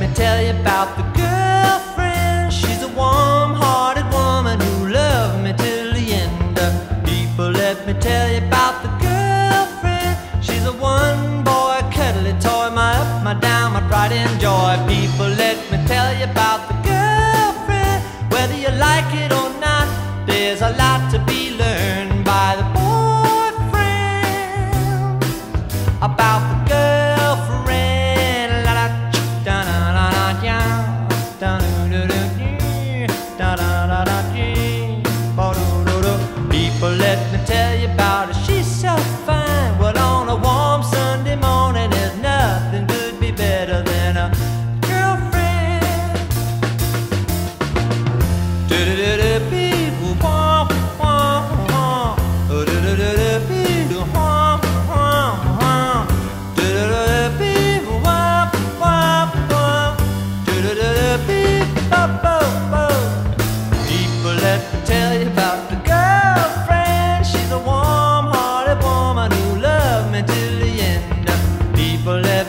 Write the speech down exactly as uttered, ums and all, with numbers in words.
me tell you about the